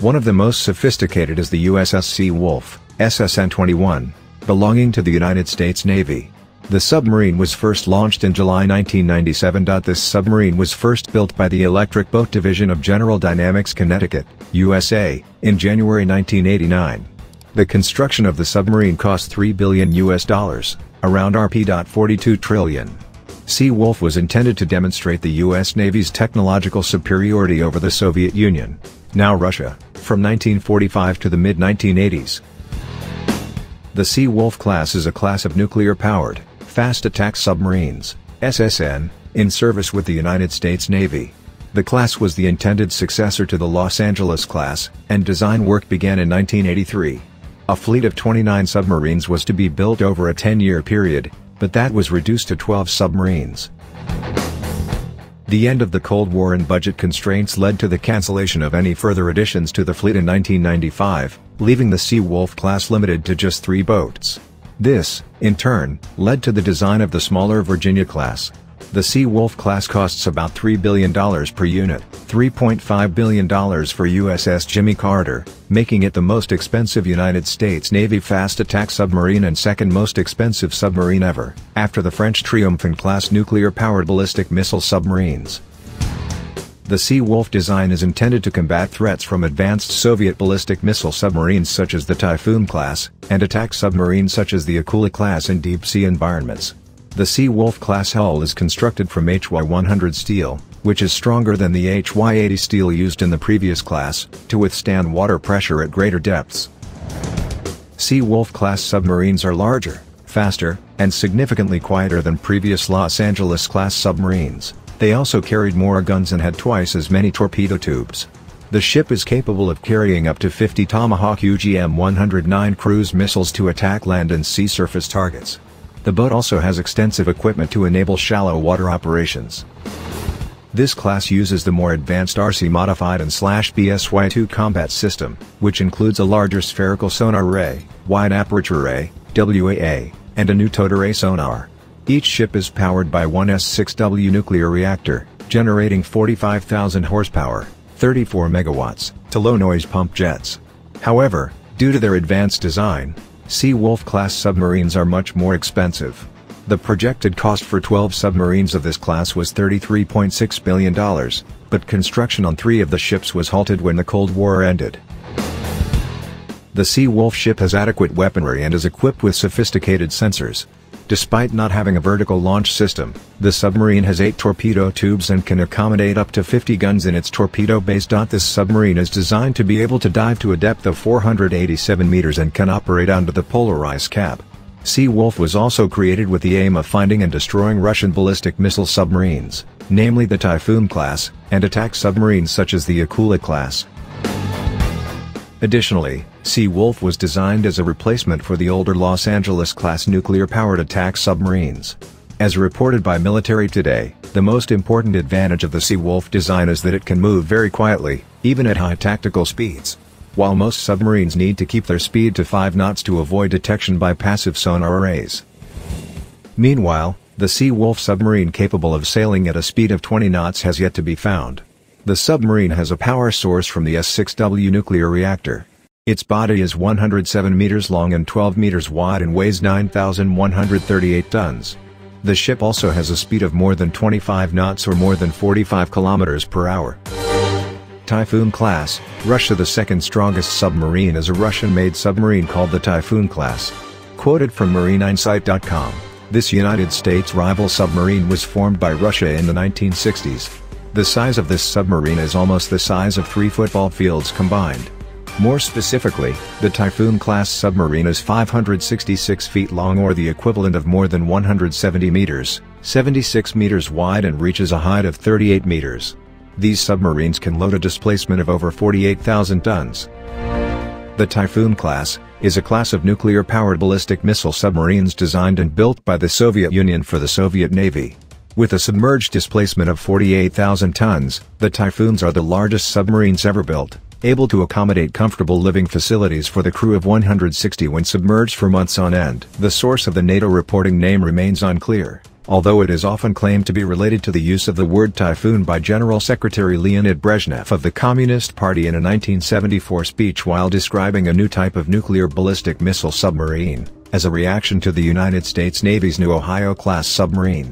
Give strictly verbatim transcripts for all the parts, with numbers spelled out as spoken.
One of the most sophisticated is the U S S Seawolf, S S N twenty-one, belonging to the United States Navy. The submarine was first launched in July nineteen ninety-seven. This submarine was first built by the Electric Boat Division of General Dynamics, Connecticut, U S A, in January nineteen eighty-nine. The construction of the submarine cost three billion U S dollars, around R P forty-two trillion. Seawolf was intended to demonstrate the U S Navy's technological superiority over the Soviet Union, now Russia, from nineteen forty-five to the mid nineteen eighties. The Seawolf class is a class of nuclear-powered, fast-attack submarines, S S N, in service with the United States Navy. The class was the intended successor to the Los Angeles class, and design work began in nineteen eighty-three. A fleet of twenty-nine submarines was to be built over a ten-year period, but that was reduced to twelve submarines. The end of the Cold War and budget constraints led to the cancellation of any further additions to the fleet in nineteen ninety-five, leaving the Seawolf class limited to just three boats. This, in turn, led to the design of the smaller Virginia class. The Seawolf class costs about three billion dollars per unit, three point five billion dollars for U S S Jimmy Carter, making it the most expensive United States Navy fast-attack submarine and second most expensive submarine ever, after the French Triomphant-class nuclear-powered ballistic missile submarines. The Seawolf design is intended to combat threats from advanced Soviet ballistic missile submarines such as the Typhoon-class, and attack submarines such as the Akula-class in deep-sea environments. The Seawolf class hull is constructed from H Y one hundred steel, which is stronger than the H Y eighty steel used in the previous class, to withstand water pressure at greater depths. Seawolf class submarines are larger, faster, and significantly quieter than previous Los Angeles class submarines. They also carried more guns and had twice as many torpedo tubes. The ship is capable of carrying up to fifty Tomahawk U G M one oh nine cruise missiles to attack land and sea surface targets. The boat also has extensive equipment to enable shallow water operations. This class uses the more advanced R C modified and slash B S Y two combat system, which includes a larger spherical sonar array, wide aperture array, W A A, and a new towed array sonar. Each ship is powered by one S six W nuclear reactor, generating forty-five thousand horsepower, thirty-four megawatts, to low-noise pump jets. However, due to their advanced design, Seawolf-class submarines are much more expensive. The projected cost for twelve submarines of this class was thirty-three point six billion dollars, but construction on three of the ships was halted when the Cold War ended. The Seawolf ship has adequate weaponry and is equipped with sophisticated sensors. Despite not having a vertical launch system, the submarine has eight torpedo tubes and can accommodate up to fifty guns in its torpedo base. This submarine is designed to be able to dive to a depth of four hundred eighty-seven meters and can operate under the polar ice cap. Seawolf was also created with the aim of finding and destroying Russian ballistic missile submarines, namely the Typhoon class, and attack submarines such as the Akula class. Additionally, Seawolf was designed as a replacement for the older Los Angeles-class nuclear-powered attack submarines. As reported by Military Today, the most important advantage of the Seawolf design is that it can move very quietly, even at high tactical speeds. While most submarines need to keep their speed to five knots to avoid detection by passive sonar arrays. Meanwhile, the Seawolf submarine capable of sailing at a speed of twenty knots has yet to be found. The submarine has a power source from the S six W nuclear reactor. Its body is one hundred seven meters long and twelve meters wide and weighs nine thousand one hundred thirty-eight tons. The ship also has a speed of more than twenty-five knots or more than forty-five kilometers per hour. Typhoon class, Russia. The second strongest submarine is a Russian-made submarine called the Typhoon class. Quoted from Marine Insight dot com, this United States rival submarine was formed by Russia in the nineteen sixties. The size of this submarine is almost the size of three football fields combined. More specifically, the Typhoon-class submarine is five hundred sixty-six feet long, or the equivalent of more than one hundred seventy meters, seventy-six meters wide, and reaches a height of thirty-eight meters. These submarines can load a displacement of over forty-eight thousand tons. The Typhoon class is a class of nuclear-powered ballistic missile submarines designed and built by the Soviet Union for the Soviet Navy. With a submerged displacement of forty-eight thousand tons, the Typhoons are the largest submarines ever built, able to accommodate comfortable living facilities for the crew of one hundred sixty when submerged for months on end. The source of the NATO reporting name remains unclear, although it is often claimed to be related to the use of the word typhoon by General Secretary Leonid Brezhnev of the Communist Party in a nineteen seventy-four speech while describing a new type of nuclear ballistic missile submarine, as a reaction to the United States Navy's new Ohio-class submarine.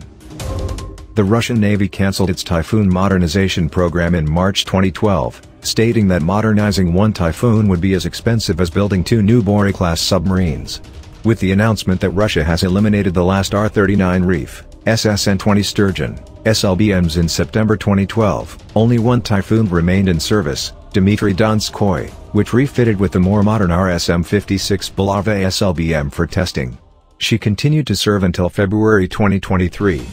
The Russian Navy cancelled its Typhoon modernization program in March twenty twelve, stating that modernizing one Typhoon would be as expensive as building two new Borei-class submarines. With the announcement that Russia has eliminated the last R thirty-nine reef, S S N twenty Sturgeon, S L B Ms in September twenty twelve, only one Typhoon remained in service, Dmitry Donskoy, which refitted with the more modern R S M fifty-six Bulava S L B M for testing. She continued to serve until February twenty twenty-three.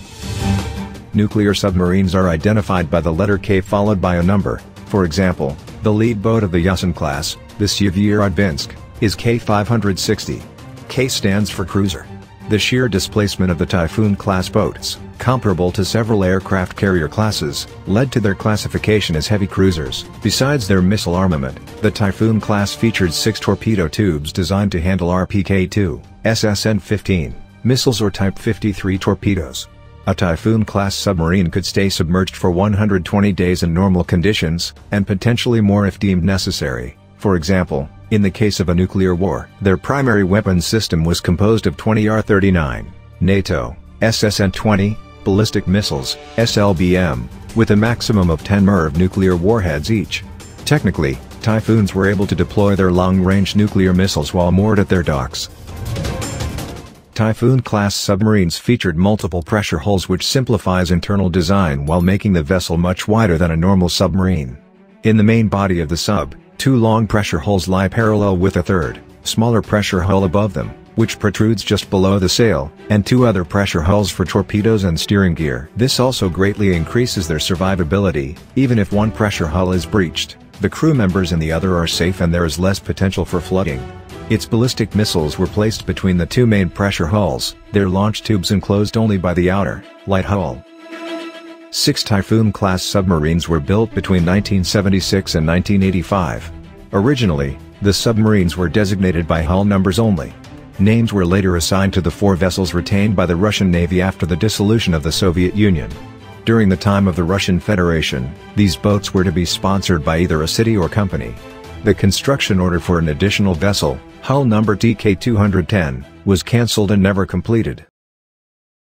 Nuclear submarines are identified by the letter K followed by a number. For example, the lead boat of the Yasen-class, the Severodvinsk, is K five sixty. K stands for cruiser. The sheer displacement of the Typhoon-class boats, comparable to several aircraft carrier classes, led to their classification as heavy cruisers. Besides their missile armament, the Typhoon class featured six torpedo tubes designed to handle R P K two, S S N fifteen, missiles or Type fifty-three torpedoes. A Typhoon-class submarine could stay submerged for one hundred twenty days in normal conditions, and potentially more if deemed necessary, for example, in the case of a nuclear war. Their primary weapons system was composed of twenty R thirty-nine, NATO, S S N twenty, ballistic missiles, S L B M, with a maximum of ten M I R V nuclear warheads each. Technically, Typhoons were able to deploy their long-range nuclear missiles while moored at their docks. Typhoon-class submarines featured multiple pressure hulls, which simplifies internal design while making the vessel much wider than a normal submarine. In the main body of the sub, two long pressure hulls lie parallel with a third, smaller pressure hull above them, which protrudes just below the sail, and two other pressure hulls for torpedoes and steering gear. This also greatly increases their survivability. Even if one pressure hull is breached, the crew members in the other are safe and there is less potential for flooding. Its ballistic missiles were placed between the two main pressure hulls, their launch tubes enclosed only by the outer, light hull. Six Typhoon-class submarines were built between nineteen seventy-six and nineteen eighty-five. Originally, the submarines were designated by hull numbers only. Names were later assigned to the four vessels retained by the Russian Navy after the dissolution of the Soviet Union. During the time of the Russian Federation, these boats were to be sponsored by either a city or company. The construction order for an additional vessel, hull number T K two ten, was cancelled and never completed.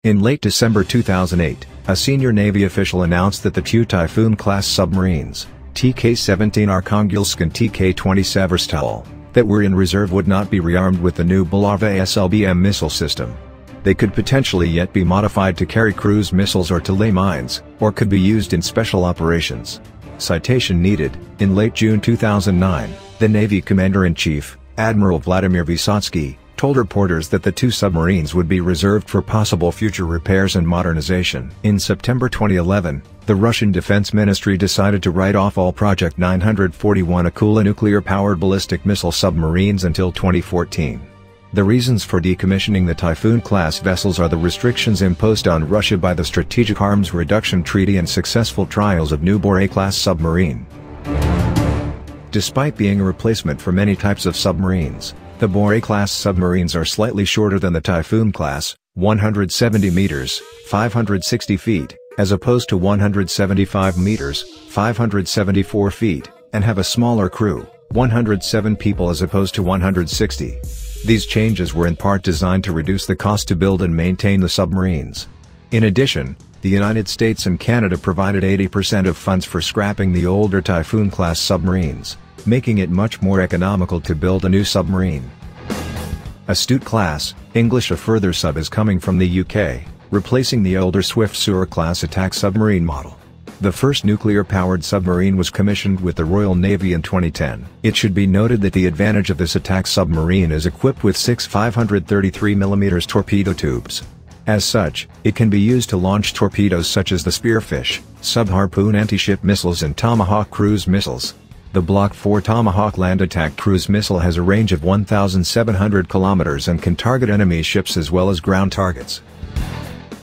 In late December two thousand eight, a senior Navy official announced that the two Typhoon-class submarines, T K seventeen Arkhangelsk and T K twenty Severodvinsk, that were in reserve would not be rearmed with the new Bulava S L B M missile system. They could potentially yet be modified to carry cruise missiles or to lay mines, or could be used in special operations. Citation needed. In late June two thousand nine, the Navy Commander-in-Chief, Admiral Vladimir Vysotsky, told reporters that the two submarines would be reserved for possible future repairs and modernization. In September twenty eleven, the Russian Defense Ministry decided to write off all Project nine forty-one Akula nuclear-powered ballistic missile submarines until twenty fourteen. The reasons for decommissioning the Typhoon-class vessels are the restrictions imposed on Russia by the Strategic Arms Reduction Treaty and successful trials of new Borei-class submarine. Despite being a replacement for many types of submarines, the Borei-class submarines are slightly shorter than the Typhoon-class, one hundred seventy meters, five hundred sixty feet, as opposed to one hundred seventy-five meters, five hundred seventy-four feet, and have a smaller crew, one hundred seven people as opposed to one hundred sixty. These changes were in part designed to reduce the cost to build and maintain the submarines. In addition, the United States and Canada provided eighty percent of funds for scrapping the older Typhoon-class submarines, making it much more economical to build a new submarine. Astute-class, English. A further sub is coming from the U K, replacing the older Swiftsure-class attack submarine model. The first nuclear-powered submarine was commissioned with the Royal Navy in twenty ten. It should be noted that the advantage of this attack submarine is equipped with six five hundred thirty-three millimeter torpedo tubes. As such, it can be used to launch torpedoes such as the Spearfish, Sub-Harpoon anti-ship missiles and Tomahawk cruise missiles. The Block four Tomahawk land attack cruise missile has a range of one thousand seven hundred kilometers and can target enemy ships as well as ground targets.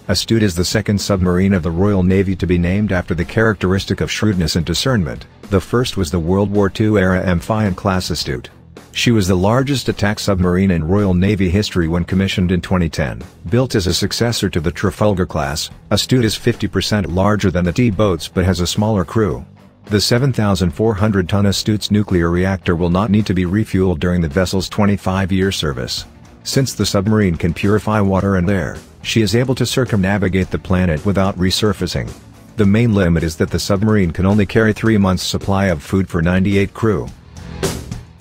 Astute is the second submarine of the Royal Navy to be named after the characteristic of shrewdness and discernment. The first was the World War Two-era Amphion-class Astute. She was the largest attack submarine in Royal Navy history when commissioned in twenty ten. Built as a successor to the Trafalgar-class, Astute is fifty percent larger than the T-boats but has a smaller crew. The seven thousand four hundred ton Astute's nuclear reactor will not need to be refueled during the vessel's twenty-five year service. Since the submarine can purify water and air, she is able to circumnavigate the planet without resurfacing. The main limit is that the submarine can only carry three months' supply of food for ninety-eight crew.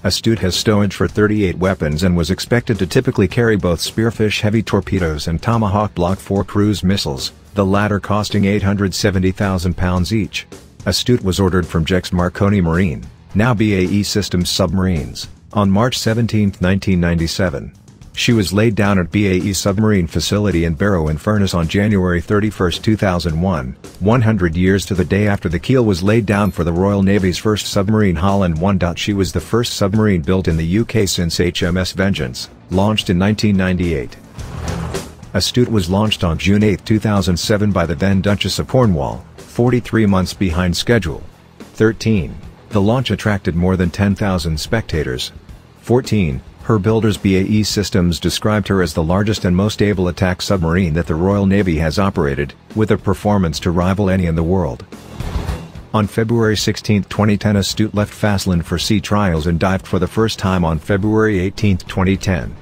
Astute has stowage for thirty-eight weapons and was expected to typically carry both Spearfish heavy torpedoes and Tomahawk Block four cruise missiles, the latter costing eight hundred seventy thousand pounds each. Astute was ordered from Jex Marconi Marine, now B A E Systems Submarines, on March seventeenth nineteen ninety-seven. She was laid down at B A E Submarine Facility in Barrow-in-Furness on January thirty-first two thousand one, one hundred years to the day after the keel was laid down for the Royal Navy's first submarine Holland one. She was the first submarine built in the U K since H M S Vengeance, launched in nineteen ninety-eight. Astute was launched on June eighth two thousand seven by the then Duchess of Cornwall, forty-three months behind schedule. thirteen. The launch attracted more than ten thousand spectators. fourteen. Her builders B A E Systems described her as the largest and most able attack submarine that the Royal Navy has operated, with a performance to rival any in the world. On February sixteenth twenty ten, Astute left Faslin for sea trials and dived for the first time on February eighteenth twenty ten.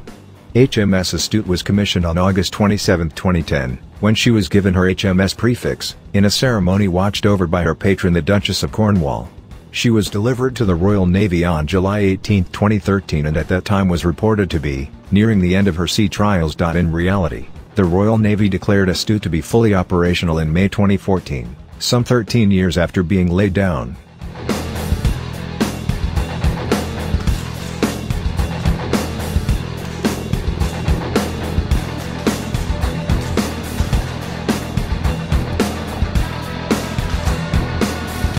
H M S Astute was commissioned on August twenty-seventh twenty ten, when she was given her H M S prefix, in a ceremony watched over by her patron the Duchess of Cornwall. She was delivered to the Royal Navy on July eighteenth twenty thirteen and at that time was reported to be nearing the end of her sea trials. In reality, the Royal Navy declared Astute to be fully operational in May twenty fourteen, some thirteen years after being laid down.